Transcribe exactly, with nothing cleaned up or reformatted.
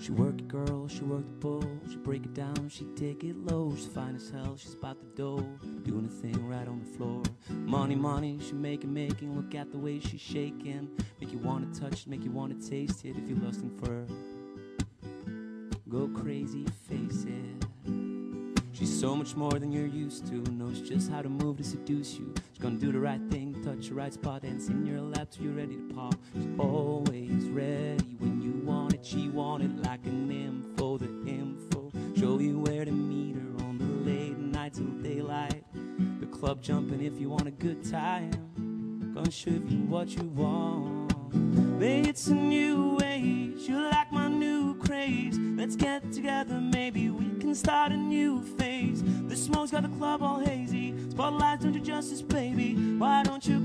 She work it, girl, she work the bull. She break it down, she take it low. She's fine as hell, she spot the dough, doing a thing right on the floor. Money, money, she making, making. Look at the way she's shaking. Make you wanna touch it, make you wanna taste it. If you're lusting for her, go crazy, face it. She's so much more than you're used to. Knows just how to move to seduce you. She's gonna do the right thing, touch the right spot, and in your lap till you're ready to pop. She's always ready when you want it. She want it like an info, the info. Show you where to meet her on the late night till daylight. The club jumping if you want a good time. Gonna show you what you want. Babe, it's a new age. You like my new craze. Let's get together, maybe we can start a new phase. The smoke's got the club all hazy. Spotlights don't do justice, baby. Why don't you